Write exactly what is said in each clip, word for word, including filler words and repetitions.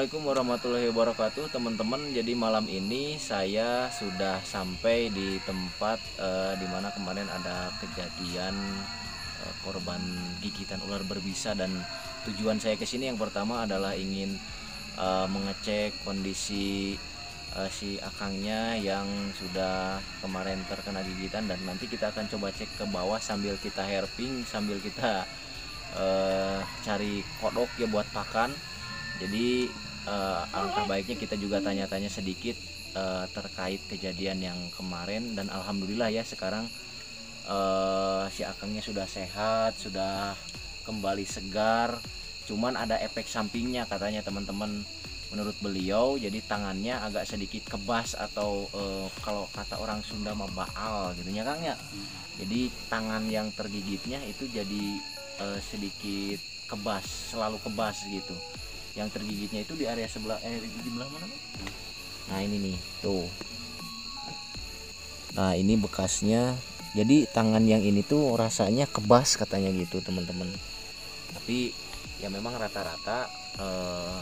Assalamualaikum warahmatullahi wabarakatuh, teman-teman. Jadi malam ini saya sudah sampai di tempat eh, dimana kemarin ada kejadian eh, korban gigitan ular berbisa. Dan tujuan saya kesini yang pertama adalah ingin eh, mengecek kondisi eh, si akangnya yang sudah kemarin terkena gigitan, dan nanti kita akan coba cek ke bawah sambil kita herping, sambil kita eh, cari kodok ya buat pakan. Jadi eh, alangkah baiknya kita juga tanya-tanya sedikit eh, terkait kejadian yang kemarin. Dan alhamdulillah ya, sekarang eh, si akangnya sudah sehat, sudah kembali segar. Cuman ada efek sampingnya katanya, teman-teman, menurut beliau. Jadi tangannya agak sedikit kebas, atau eh, kalau kata orang Sunda mah baal gitu ya, Kang ya. Jadi tangan yang tergigitnya itu jadi eh, sedikit kebas, selalu kebas gitu. Yang tergigitnya itu di area sebelah eh di sebelah mana? Nah, ini nih, tuh. Nah, ini bekasnya. Jadi tangan yang ini tuh rasanya kebas katanya gitu, teman-teman. Tapi ya memang rata-rata eh,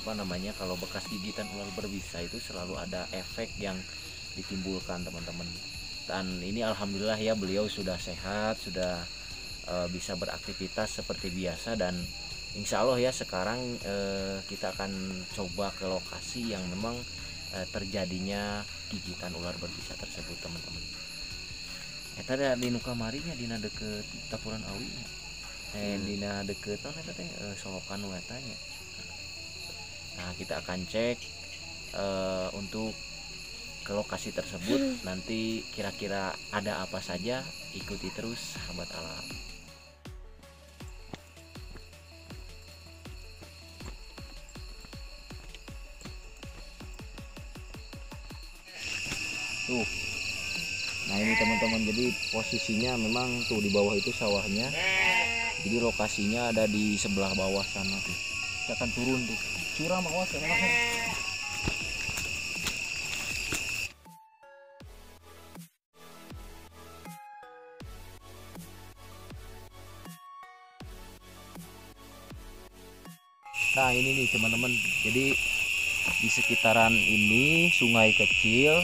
apa namanya, kalau bekas gigitan ular berbisa itu selalu ada efek yang ditimbulkan, teman-teman. Dan ini alhamdulillah ya, beliau sudah sehat, sudah eh, bisa beraktivitas seperti biasa. Dan Insya Allah ya, sekarang eh, kita akan coba ke lokasi yang memang eh, terjadinya gigitan ular berbisa tersebut, teman-teman. Eta ada di nuka marinya, dina deket Tapuran Awi, eh, hmm. dina deket oh, neta teh eh, Solokan watanya. Nah, kita akan cek eh, untuk ke lokasi tersebut. Hmm. Nanti kira-kira ada apa saja, ikuti terus Sahabat Alam. Tuh, nah ini teman-teman, jadi posisinya memang tuh di bawah itu sawahnya, jadi lokasinya ada di sebelah bawah sana tuh. Kita akan turun tuh, curam awas ya. Nah ini nih teman-teman, jadi di sekitaran ini sungai kecil.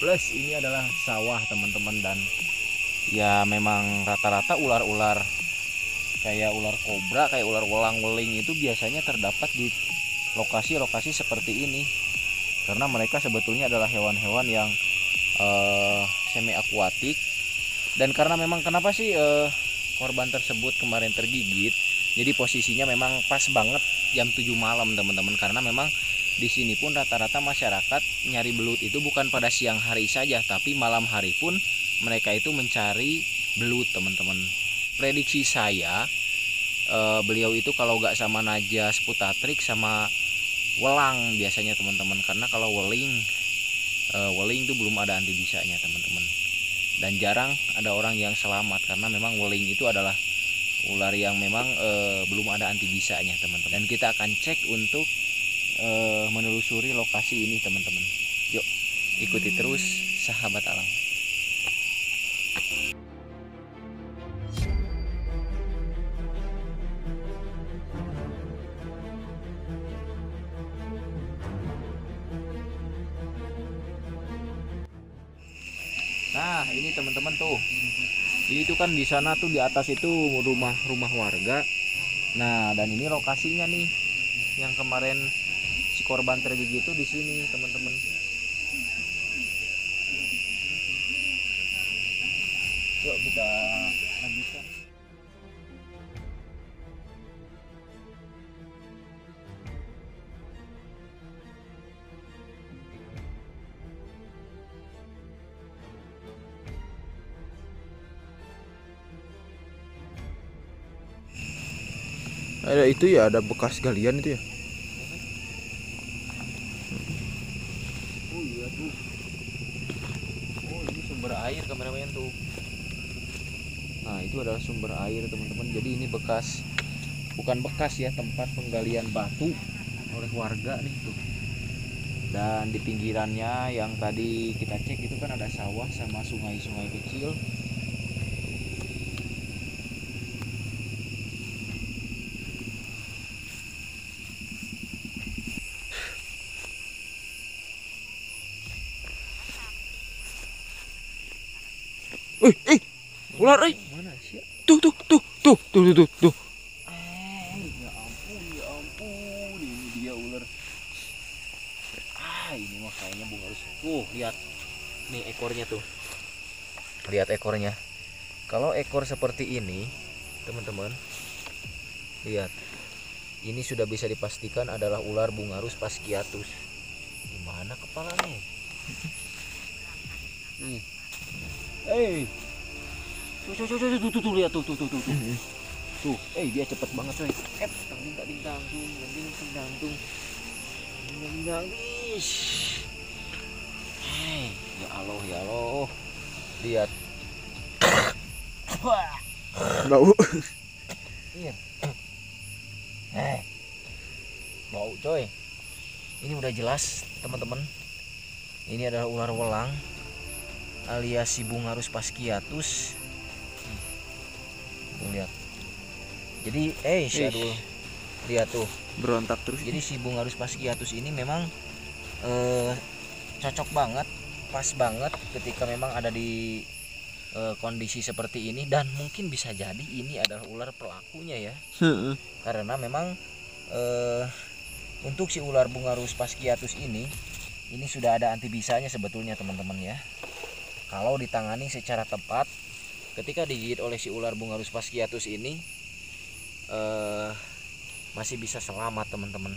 Plus ini adalah sawah, teman-teman. Dan ya memang rata-rata ular-ular kayak ular kobra, kayak ular welang-weling itu biasanya terdapat di lokasi-lokasi seperti ini, karena mereka sebetulnya adalah hewan-hewan yang eh, semi akuatik. Dan karena memang kenapa sih eh, korban tersebut kemarin tergigit, jadi posisinya memang pas banget jam tujuh malam, teman-teman, karena memang di sini pun rata-rata masyarakat nyari belut itu bukan pada siang hari saja, tapi malam hari pun mereka itu mencari belut, teman-teman. Prediksi saya eh, beliau itu kalau nggak sama najas putatrik sama welang biasanya, teman-teman, karena kalau weling eh, weling itu belum ada antibisanya, teman-teman, dan jarang ada orang yang selamat karena memang weling itu adalah ular yang memang eh, belum ada antibisanya, teman-teman. Dan kita akan cek untuk menelusuri lokasi ini, teman-teman. Yuk, ikuti terus Sahabat Alam. Nah, ini teman-teman tuh. Jadi itu kan di sana tuh di atas itu rumah-rumah warga. Nah, dan ini lokasinya nih yang kemarin si korban tergigit itu di sini, teman-teman. Yuk kita lanjutkan. Ada itu ya, ada bekas galian itu ya. Air kameramen tuh. Nah, itu adalah sumber air, teman-teman. Jadi ini bekas, bukan bekas ya, tempat penggalian batu oleh warga nih tuh. Dan di pinggirannya yang tadi kita cek itu kan ada sawah sama sungai-sungai kecil. Eh, eh, ular, eh. Mana sih? Tuh, tuh, tuh, tuh, tuh, tuh, tuh. Eh, ya ampun, ya ampun, ini dia ular. Ah, ini mah kayaknya bungarus. Tuh, lihat, nih ekornya tuh. Lihat ekornya. Kalau ekor seperti ini, teman-teman, lihat. Ini sudah bisa dipastikan adalah ular bungarus fasciatus. Gimana kepalanya? Nih. Eh. Tuh, tuh, tuh, tuh, tuh, tuh, lihat tuh, tuh, tuh, tuh. Tuh, eh dia cepat banget, coy. Eh, tak dindang tuh, dindang tuh. Dindang. Hei, ya Allah, ya Allah. Lihat. Bau. Iya. Eh, bau coy. Ini udah jelas teman-teman, ini adalah ular welang alias si bungarus fasciatus. Tuh, lihat. Jadi eh shadow, lihat tuh berontak terus. Jadi si bungarus fasciatus ini memang eh, cocok banget, pas banget ketika memang ada di kondisi seperti ini, dan mungkin bisa jadi ini adalah ular pelakunya ya. Hmm. Karena memang eh, untuk si ular bungarus fasciatus ini ini sudah ada antibisanya sebetulnya teman-teman ya, kalau ditangani secara tepat. Ketika digigit oleh si ular bungarus fasciatus ini eh, masih bisa selamat teman-teman.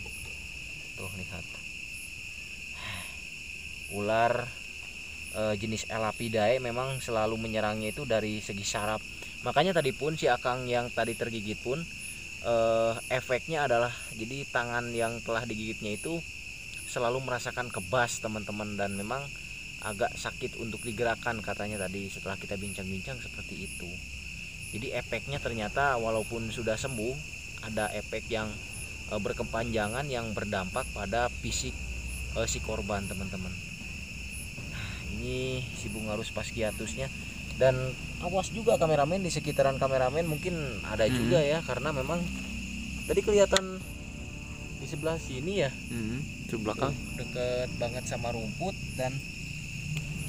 Tuh lihat, ular jenis Elapidae memang selalu menyerangnya itu dari segi saraf. Makanya tadi pun si Akang yang tadi tergigit pun eh, efeknya adalah jadi tangan yang telah digigitnya itu selalu merasakan kebas teman-teman, dan memang agak sakit untuk digerakkan katanya tadi setelah kita bincang-bincang seperti itu. Jadi efeknya ternyata walaupun sudah sembuh ada efek yang eh, berkepanjangan yang berdampak pada fisik eh, si korban teman-teman. Ini si bungarus fasciatusnya. Dan awas juga kameramen, di sekitaran kameramen mungkin ada mm-hmm. juga ya, karena memang tadi kelihatan di sebelah sini ya, mm-hmm. di belakang deket banget sama rumput. Dan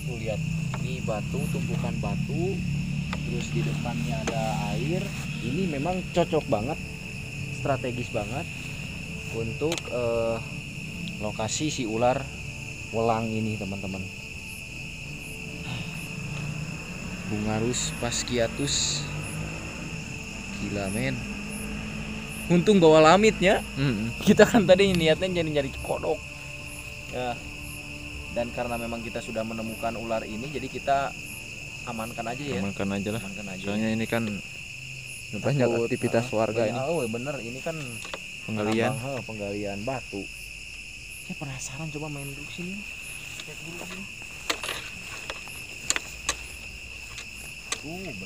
tuh lihat, ini batu, tumpukan batu, terus di depannya ada air. Ini memang cocok banget, strategis banget untuk eh, lokasi si ular welang ini teman-teman. Bungarus fasciatus, gila men. Untung bawa lamitnya. Mm-hmm. Kita kan tadi niatnya nyari-nyari kodok ya. Dan karena memang kita sudah menemukan ular ini, jadi kita amankan aja ya. Amankan aja lah. Amankan aja. Soalnya ini kan banyak aktivitas uh, warga ini. Oh bener, ini kan penggalian penambang, penggalian batu. Saya penasaran, coba main dulu sini. Lihat dulu sini. Ooh,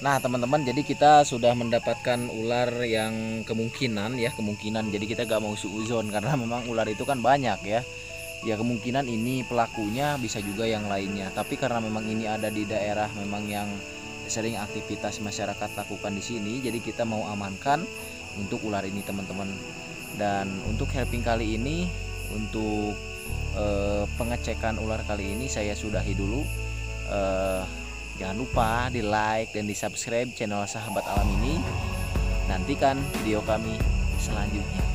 Nah teman-teman, jadi kita sudah mendapatkan ular yang kemungkinan ya kemungkinan jadi kita gak mau suuzon karena memang ular itu kan banyak ya. Ya kemungkinan ini pelakunya, bisa juga yang lainnya. Tapi karena memang ini ada di daerah memang yang sering aktivitas masyarakat lakukan di sini, jadi kita mau amankan untuk ular ini teman-teman. Dan untuk helping kali ini, untuk eh, pengecekan ular kali ini saya sudahi dulu. eh, Jangan lupa di like dan di subscribe channel Sahabat Alam ini. Nantikan video kami selanjutnya.